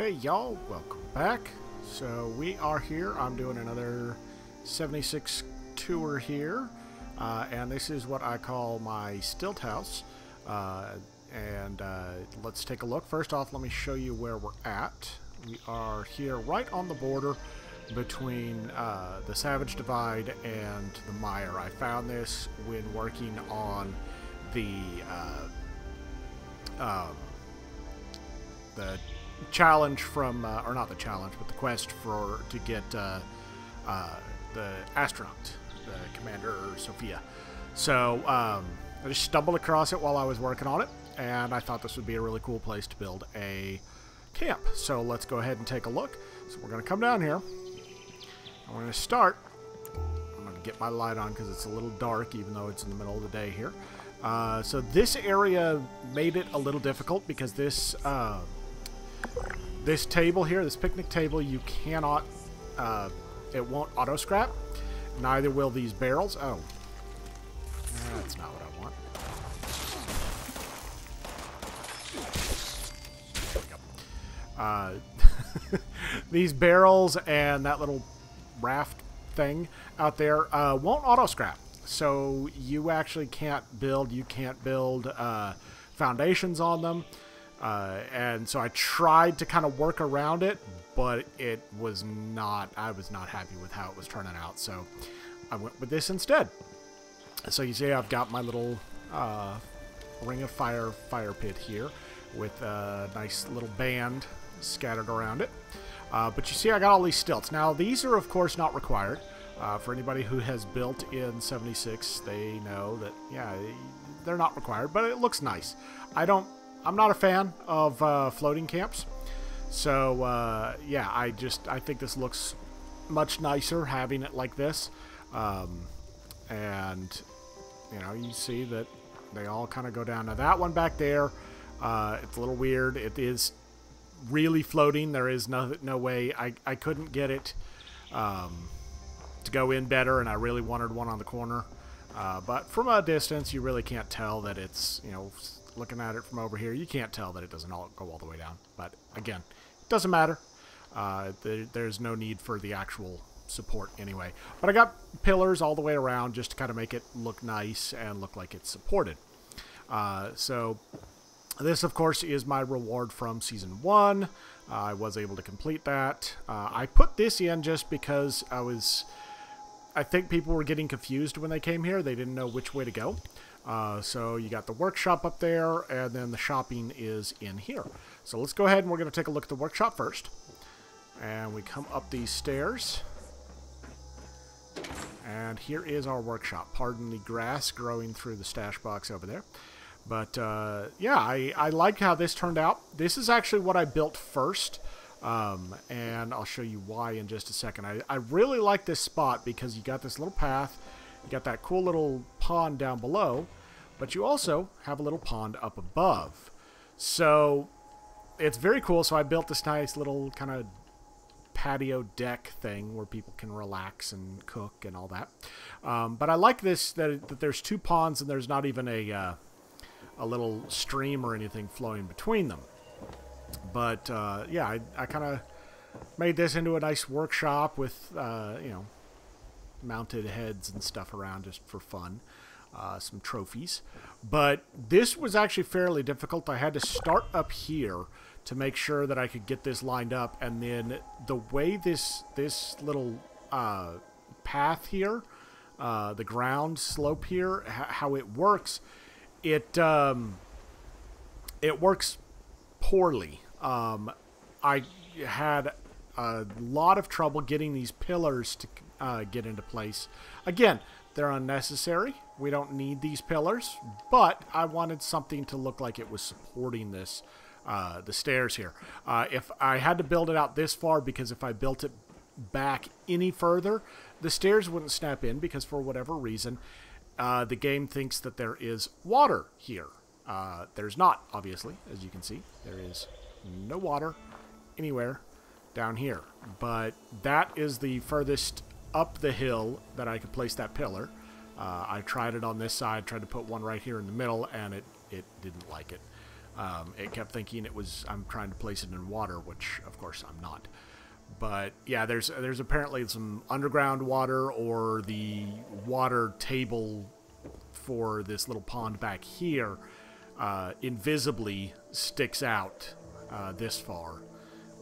Hey y'all, welcome back. So we are here. I'm doing another 76 tour here, and this is what I call my stilt house. Let's take a look. First off, let me show you where we're at. We are here right on the border between the Savage Divide and the Mire. I found this when working on the challenge from or not the challenge, but the quest to get the astronaut, the Commander Sophia. So I just stumbled across it while I was working on it, and I thought this would be a really cool place to build a camp. So let's go ahead and take a look. So we're gonna come down here. I'm gonna start. I'm gonna get my light on because it's a little dark, even though it's in the middle of the day here. So this area made it a little difficult because this table here, this picnic table, you cannot, it won't auto scrap. Neither will these barrels. Oh, that's not what I want. There we go. These barrels and that little raft thing out there won't auto scrap. So you actually can't build, foundations on them. And so I tried to kind of work around it, but it was not, I was not happy with how it was turning out. So I went with this instead. So you see I've got my little ring of fire pit here with a nice little band scattered around it. But you see I got all these stilts. Now these are of course not required. For anybody who has built in 76, they know that, yeah, they're not required, but it looks nice. I'm not a fan of floating camps, so yeah, I think this looks much nicer having it like this, and you know, you see that they all kind of go down. Now that one back there, it's a little weird. It is really floating. There is no way. I couldn't get it to go in better, and I really wanted one on the corner, but from a distance, you really can't tell that it's, you know. Looking at it from over here, you can't tell that it doesn't go all the way down. But again, it doesn't matter. There's no need for the actual support anyway. But I got pillars all the way around just to kind of make it look nice and look like it's supported. So this, of course, is my reward from Season 1. I was able to complete that. I put this in just because I think people were getting confused when they came here. They didn't know which way to go. So you got the workshop up there, and then the shopping is in here. So let's go ahead and we're going to take a look at the workshop first. And we come up these stairs. And here is our workshop. Pardon the grass growing through the stash box over there. But yeah, I like how this turned out. This is actually what I built first. And I'll show you why in just a second. I really like this spot because you got this little path. You got that cool little pond down below, but you also have a little pond up above. So it's very cool. So I built this nice little kind of patio deck thing where people can relax and cook and all that. But I like this, that there's two ponds and there's not even a little stream or anything flowing between them. But yeah, I kind of made this into a nice workshop with, you know, mounted heads and stuff around just for fun, some trophies. But this was actually fairly difficult. I had to start up here to make sure that I could get this lined up, and then the way this little path here, the ground slope here, how it works, it works poorly. I had a lot of trouble getting these pillars to get into place. Again, they're unnecessary. We don't need these pillars, but I wanted something to look like it was supporting this, the stairs here. If I had to build it out this far, because if I built it back any further, the stairs wouldn't snap in because for whatever reason, the game thinks that there is water here. There's not, obviously, as you can see. There is no water anywhere down here, but that is the furthest up the hill that I could place that pillar. I tried it on this side, tried to put one right here in the middle, and it didn't like it. It kept thinking it was, I'm trying to place it in water, which of course I'm not. But yeah, there's apparently some underground water, or the water table for this little pond back here invisibly sticks out this far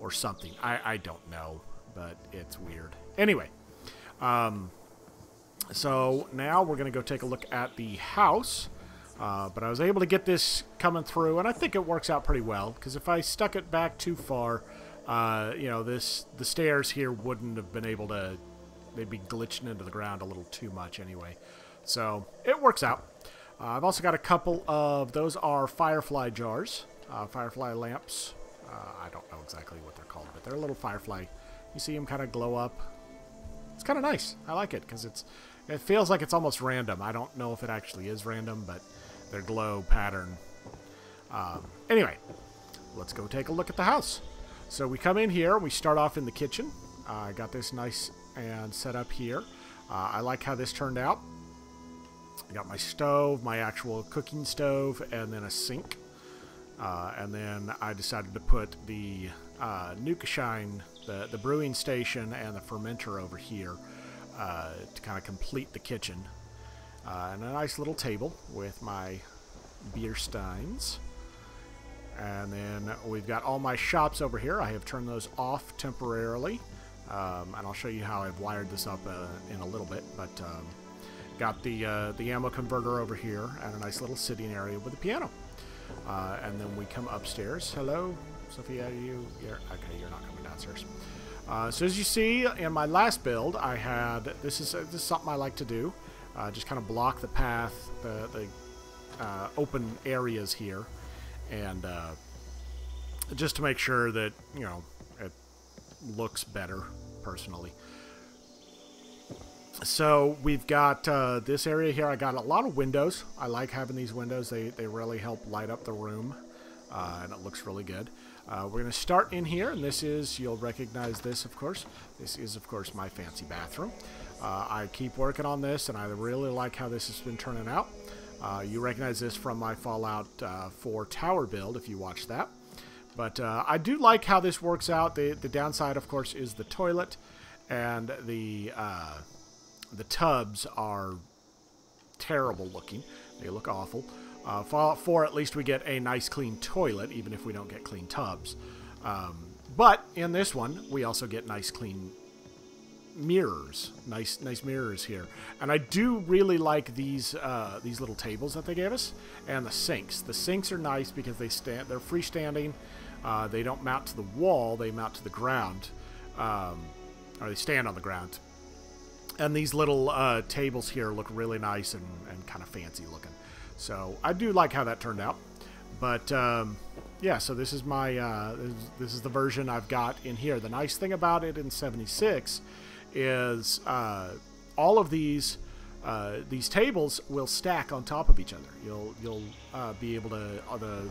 or something. I don't know, but it's weird. Anyway, so now we're going to go take a look at the house. But I was able to get this coming through, and I think it works out pretty well, because if I stuck it back too far, you know, the stairs here wouldn't have been able to, they'd be glitching into the ground a little too much anyway. So it works out. I've also got a couple of, those are firefly jars, firefly lamps. I don't know exactly what they're called, but they're a little firefly. You see them kind of glow up. It's kind of nice. I like it, because it feels like it's almost random. I don't know if it actually is random, but their glow pattern. Anyway, let's go take a look at the house. So we come in here, we start off in the kitchen. I got this nice and set up here. I like how this turned out. I got my stove, my actual cooking stove, and then a sink. And then I decided to put the Nuka Shine, the brewing station, and the fermenter over here to kind of complete the kitchen. And a nice little table with my beer steins. And then we've got all my shops over here. I have turned those off temporarily. And I'll show you how I've wired this up in a little bit. But got the ammo converter over here and a nice little sitting area with a piano. And then we come upstairs. Hello, Sophia, are you? Okay, you're not coming downstairs. So as you see, in my last build, I had... This is something I like to do. Just kind of block the path, the open areas here. And just to make sure that, you know, it looks better, personally. So we've got this area here. I got a lot of windows. I like having these windows. They really help light up the room, and it looks really good. We're going to start in here, and this is, you'll recognize this, of course. This is, of course, my fancy bathroom. I keep working on this, and I really like how this has been turning out. You recognize this from my Fallout 4 tower build, if you watch that. But I do like how this works out. The downside, of course, is the toilet. And the tubs are terrible looking. They look awful. Fallout 4, at least we get a nice clean toilet, even if we don't get clean tubs. But in this one, we also get nice clean mirrors, nice mirrors here, and I do really like these little tables that they gave us, and the sinks. The sinks are nice because they're freestanding. They don't mount to the wall; they mount to the ground, or they stand on the ground. And these little tables here look really nice and kind of fancy looking. So I do like how that turned out. But yeah, so this is my this is the version I've got in here. The nice thing about it in 76. Is all of these tables will stack on top of each other. You'll be able to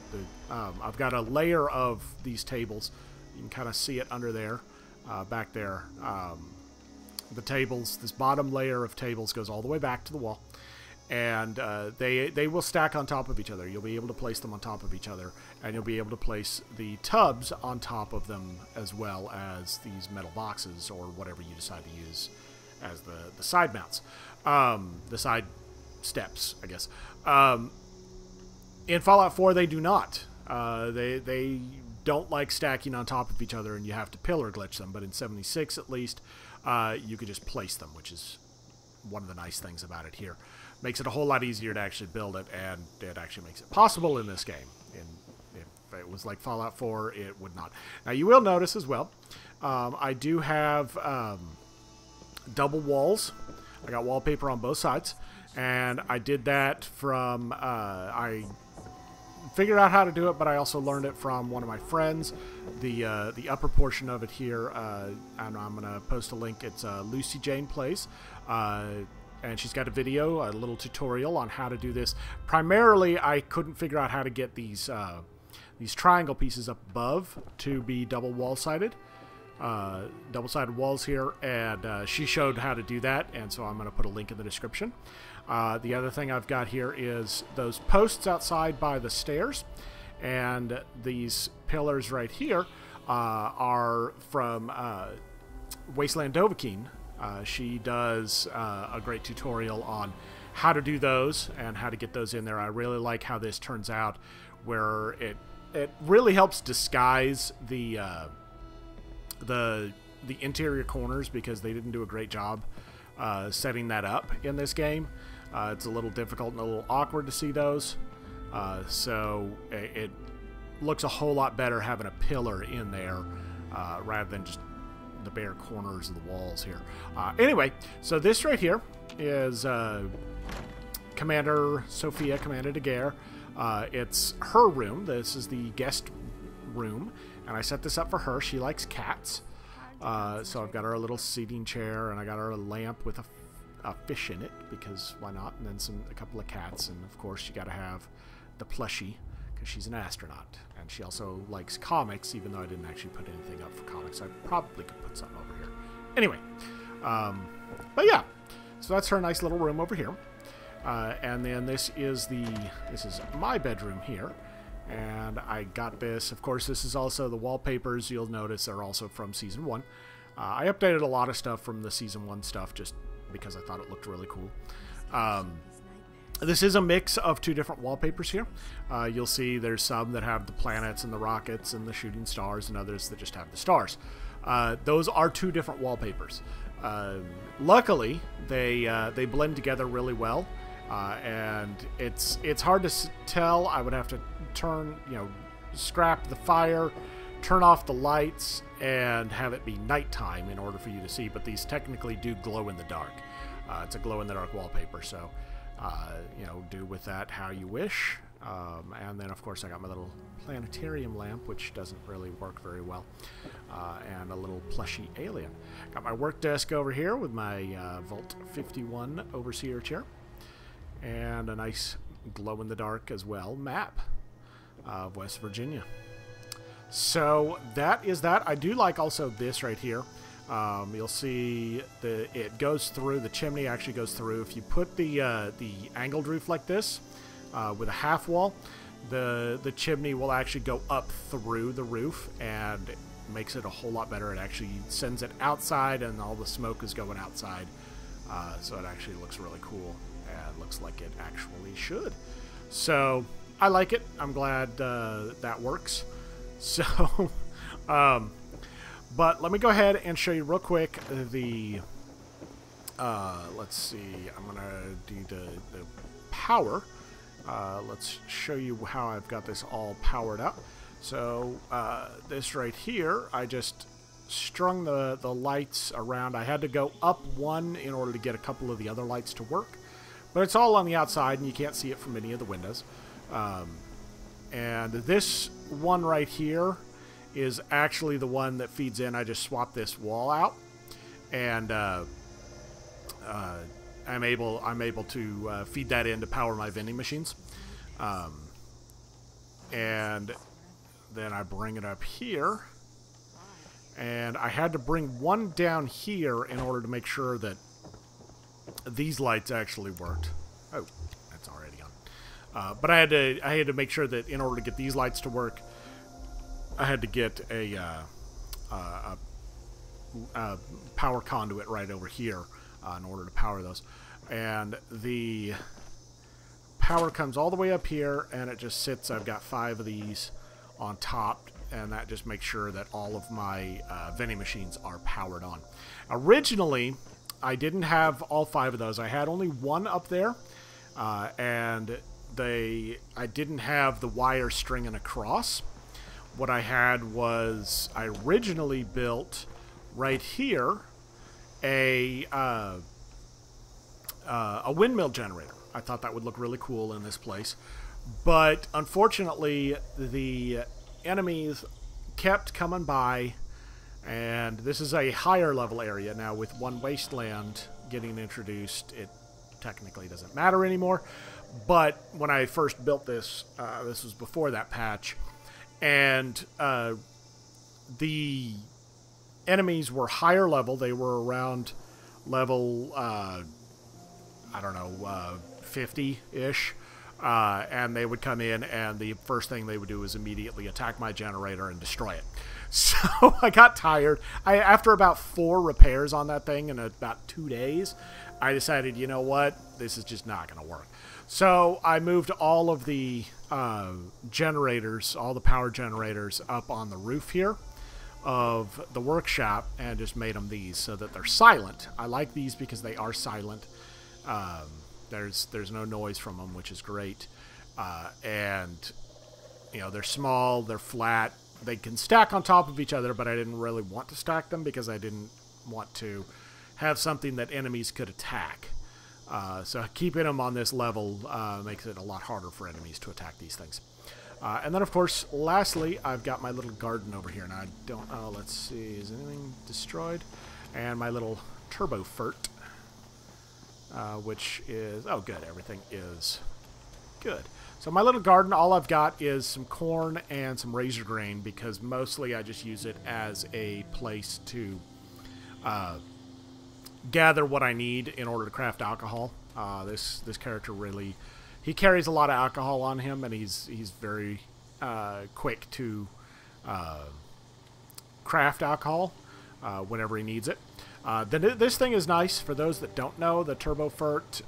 I've got a layer of these tables. You can kind of see it under there, back there. The tables, this bottom layer of tables goes all the way back to the wall, and they will stack on top of each other. You'll be able to place them on top of each other, and you'll be able to place the tubs on top of them, as well as these metal boxes or whatever you decide to use as the side mounts, the side steps, I guess. In Fallout 4, they do not. They don't like stacking on top of each other, and you have to pillar glitch them. But in 76, at least, you could just place them, which is one of the nice things about it here. Makes it a whole lot easier to actually build it, and it actually makes it possible in this game. And if it was like Fallout 4, it would not. Now, you will notice as well, I do have double walls. I got wallpaper on both sides, and I did that from... I figured out how to do it, but I also learned it from one of my friends. The upper portion of it here, and I'm going to post a link. It's Lucy Jane Plays. And she's got a video, a little tutorial on how to do this. Primarily, I couldn't figure out how to get these triangle pieces up above to be double wall-sided, double-sided walls here, and she showed how to do that, and so I'm going to put a link in the description. The other thing I've got here is those posts outside by the stairs, And these pillars right here are from Wasteland Dovahkiin. She does a great tutorial on how to do those and how to get those in there. I really like how this turns out, where it really helps disguise the interior corners, because they didn't do a great job setting that up in this game. It's a little difficult and a little awkward to see those. So it looks a whole lot better having a pillar in there rather than just the bare corners of the walls here. Anyway, so this right here is Commander Sophia, Commander Daguerre. It's her room. This is the guest room, and I set this up for her. She likes cats. So I've got her a little seating chair, and I got her a lamp with a fish in it, because why not? And then a couple of cats, and of course you got to have the plushie, because she's an astronaut, and she also likes comics, even though I didn't actually put anything up for comics. I probably could put something over here. Anyway, but yeah, so that's her nice little room over here, and then this is my bedroom here. And I got this, of course, this is also the wallpapers. You'll notice are also from Season 1. I updated a lot of stuff from the Season 1 stuff just because I thought it looked really cool. This is a mix of two different wallpapers here. You'll see there's some that have the planets and the rockets and the shooting stars, and others that just have the stars. Those are two different wallpapers. Luckily, they blend together really well. And it's hard to tell. I would have to scrap the fire, turn off the lights, and have it be nighttime in order for you to see. But these technically do glow in the dark. It's a glow in the dark wallpaper, so do with that how you wish. And then of course I got my little planetarium lamp, which doesn't really work very well, and a little plushy alien. Got my work desk over here with my Vault 51 overseer chair. And a nice glow-in-the-dark as well map of West Virginia. So that is that. I do like also this right here. You'll see it goes through. The chimney actually goes through. If you put the angled roof like this with a half wall, the chimney will actually go up through the roof, and it makes it a whole lot better. It actually sends it outside, and all the smoke is going outside. So it actually looks really cool. And looks like it actually should. So I like it. I'm glad that works. So but let me go ahead and show you real quick the let's see, I'm gonna do the power. Let's show you how I've got this all powered up. So this right here, I just strung the lights around. I had to go up one in order to get a couple of the other lights to work. But it's all on the outside, and you can't see it from any of the windows. And this one right here is actually the one that feeds in. I just swapped this wall out, and I'm able to feed that in to power my vending machines. And then I bring it up here, and I had to bring one down here in order to make sure that these lights actually worked. Oh, that's already on. But I had to make sure that in order to get these lights to work, I had to get a power conduit right over here in order to power those. And the power comes all the way up here, and it just sits. I've got 5 of these on top, and that just makes sure that all of my vending machines are powered on. Originally, I didn't have all 5 of those. I had only one up there, and I didn't have the wire stringing across. What I had was, I originally built right here a windmill generator. I thought that would look really cool in this place, but unfortunately the enemies kept coming by. And this is a higher level area. Now, with One Wasteland getting introduced, it technically doesn't matter anymore. But when I first built this, this was before that patch, and the enemies were higher level. They were around level, 50-ish. And they would come in, and the first thing they would do is immediately attack my generator and destroy it. So I got tired. After about 4 repairs on that thing in about 2 days, I decided, you know what? This is just not going to work. So I moved all of the generators, all the power generators, up on the roof here of the workshop and just made them these so that they're silent. I like these because they are silent. There's no noise from them, which is great. And, you know, they're small, they're flat. They can stack on top of each other, but I didn't really want to stack them because I didn't want to have something that enemies could attack. So keeping them on this level makes it a lot harder for enemies to attack these things. And then, of course, lastly, I've got my little garden over here. And I don't know. Let's see. Is anything destroyed? And my little Turbofert, which is... Oh, good. Everything is good. So my little garden, all I've got is some corn and some razor grain, because mostly I just use it as a place to gather what I need in order to craft alcohol. This character really... He carries a lot of alcohol on him, and he's very quick to craft alcohol whenever he needs it. This thing is nice. For those that don't know, the Turbofert,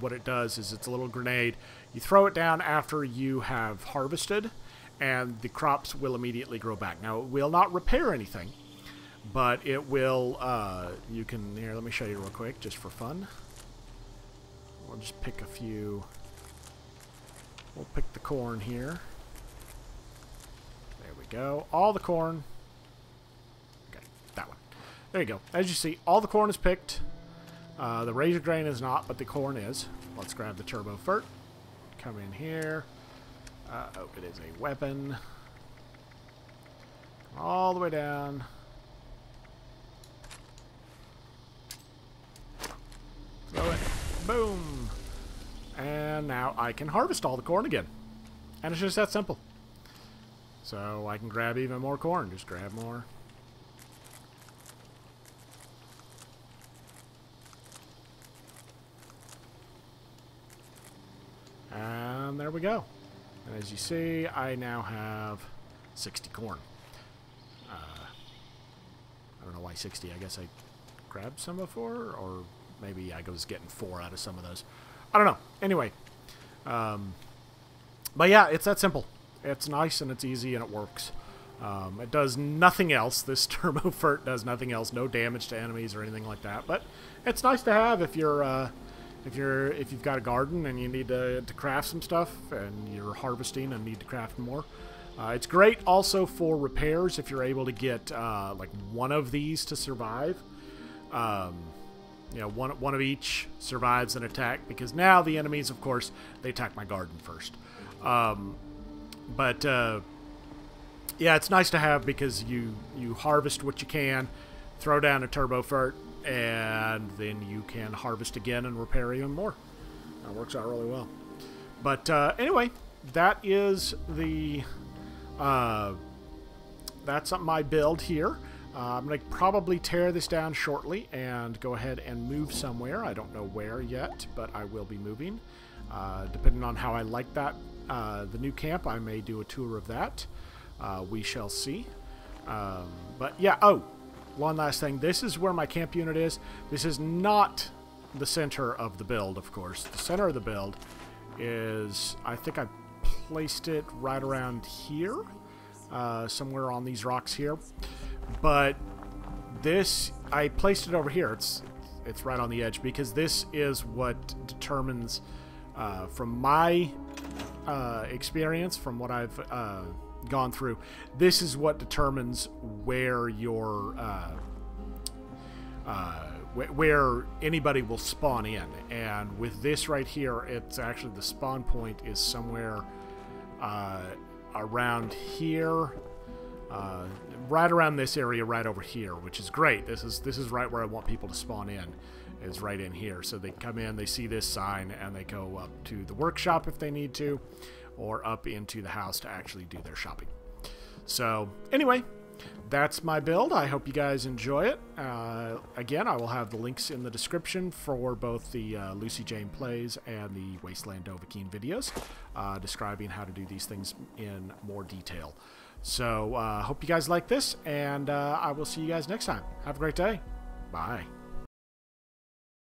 what it does is it's a little grenade. You throw it down after you have harvested, and the crops will immediately grow back. Now, it will not repair anything, but it will... you can... Here, let me show you real quick, just for fun. We'll just pick a few... We'll pick the corn here. There we go. All the corn. Okay, that one. There you go. As you see, all the corn is picked. The razor grain is not, but the corn is. Let's grab the Turbofert. Come in here. Oh, it is a weapon. All the way down. Throw it. Boom. And now I can harvest all the corn again. And it's just that simple. So I can grab even more corn. Just grab more. And there we go. And as you see, I now have 60 corn. I don't know why 60. I guess I grabbed some before, or maybe I was getting 4 out of some of those. I don't know. Anyway. But yeah, it's that simple. It's nice and it's easy and it works. It does nothing else. This Turbofert does nothing else. No damage to enemies or anything like that. But it's nice to have if you're if you've got a garden and you need to craft some stuff and you're harvesting and need to craft more. It's great also for repairs if you're able to get like one of these to survive. You know, one of each survives an attack, because now the enemies, of course, they attack my garden first. Yeah, it's nice to have because you harvest what you can, throw down a Turbofert, and then you can harvest again and repair even more. That works out really well. But anyway, that is the that's my build here. I'm going to probably tear this down shortly and go ahead and move somewhere. I don't know where yet, but I will be moving. Depending on how I like that, the new camp, I may do a tour of that. We shall see. But yeah, oh, one last thing. This is where my camp unit is. This is not the center of the build, of course. The center of the build is, I think I placed it right around here, somewhere on these rocks here. But this, I placed it over here. It's right on the edge because this is what determines, from my experience, from what I've gone through, this is what determines where your where anybody will spawn in. And with this right here, it's actually the spawn point is somewhere around here. Right around this area right over here, which is great. This is right where I want people to spawn in, is right in here. So they come in, they see this sign, and they go up to the workshop if they need to, or up into the house to actually do their shopping. So anyway, that's my build. I hope you guys enjoy it. Again, I will have the links in the description for both the Lucy Jane Plays and the Wasteland Dovahkiin videos describing how to do these things in more detail. So hope you guys like this, and I will see you guys next time. Have a great day. Bye.